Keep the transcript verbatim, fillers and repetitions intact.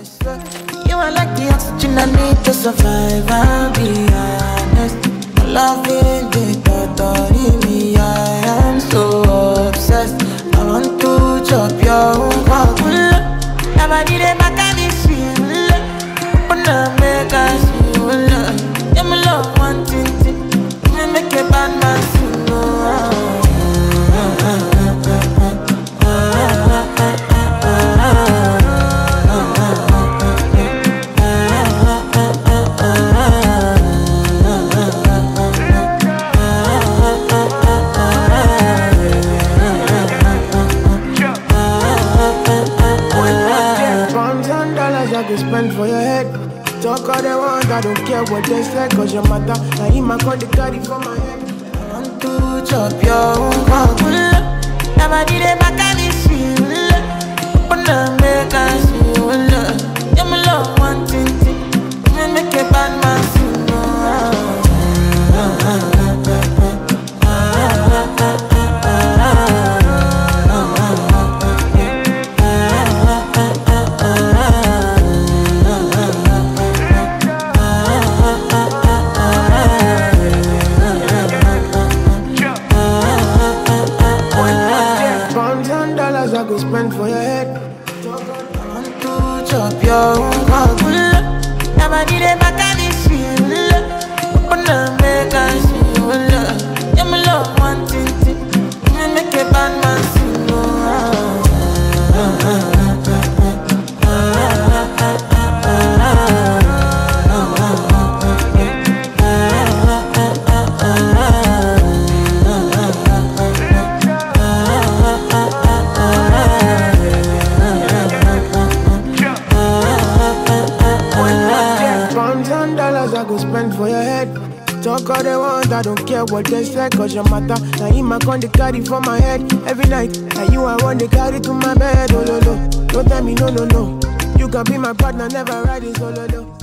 You are like the oxygen I need to survive, I'll be honest. My love ain't the thought in me, I am so obsessed. I want to chop your own coconut. Never did it back at this shit. Open up, make us feel love. Yeah, my love wanting to make a bad man soon. For your head, talk all they want, I don't care what they say, cause your mother, I eat my God, the carry for my head. I want to chop your own coconut. Never did it back at this shit. Open up, make us feel love. Yeah, my love wanting to make a bad man feel love. What they say, cause your matter. Now in my con, they carry for my head. Every night, now you are one, they carry to my bed. Oh, no, no, don't tell me no, no, no. You can be my partner, never ride it solo, no.